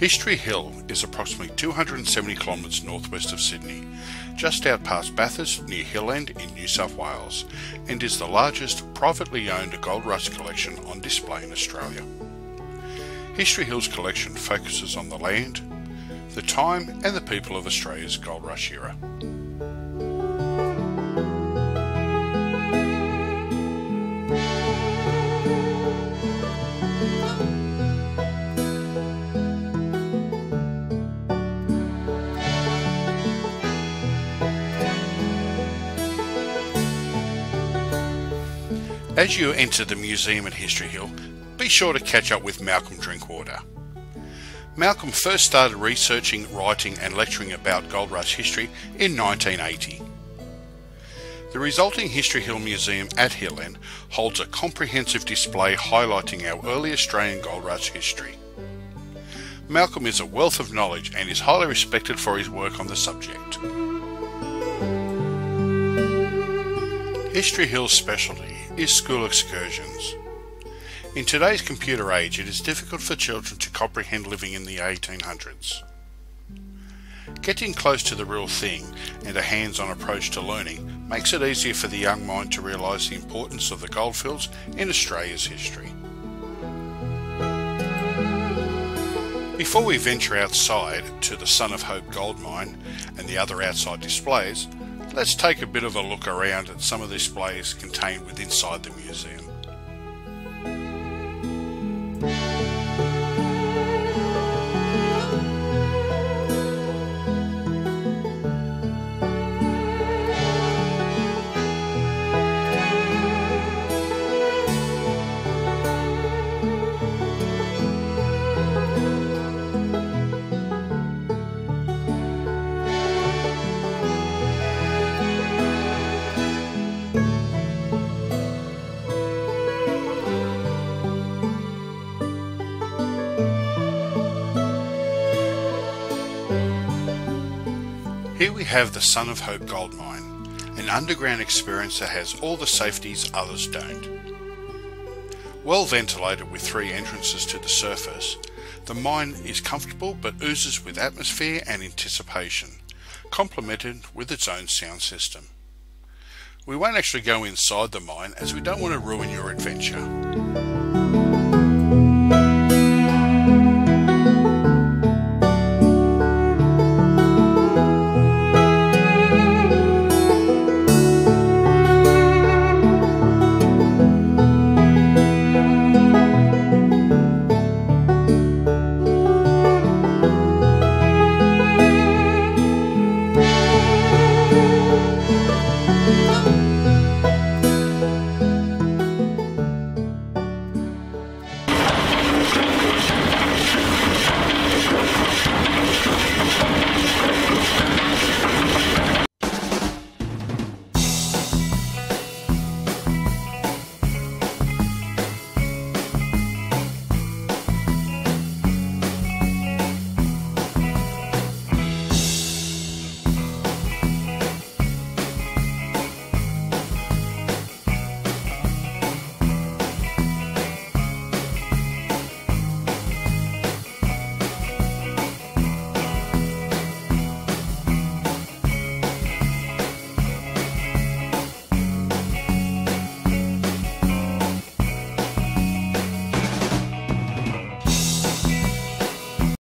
History Hill is approximately 270 kilometres northwest of Sydney, just out past Bathurst near Hill End in New South Wales, and is the largest privately owned gold rush collection on display in Australia. History Hill's collection focuses on the land, the time and the people of Australia's gold rush era. As you enter the museum at History Hill, be sure to catch up with Malcolm Drinkwater. Malcolm first started researching, writing and lecturing about gold rush history in 1980. The resulting History Hill Museum at Hill End holds a comprehensive display highlighting our early Australian gold rush history. Malcolm is a wealth of knowledge and is highly respected for his work on the subject. History Hill's specialty is school excursions. In today's computer age, it is difficult for children to comprehend living in the 1800s. Getting close to the real thing and a hands-on approach to learning makes it easier for the young mind to realise the importance of the goldfields in Australia's history. Before we venture outside to the Son of Hope gold mine and the other outside displays, let's take a bit of a look around at some of the displays contained within the museum. Here we have the Son of Hope gold mine, an underground experience that has all the safeties others don't. Well ventilated with three entrances to the surface, the mine is comfortable but oozes with atmosphere and anticipation, complemented with its own sound system. We won't actually go inside the mine as we don't want to ruin your adventure.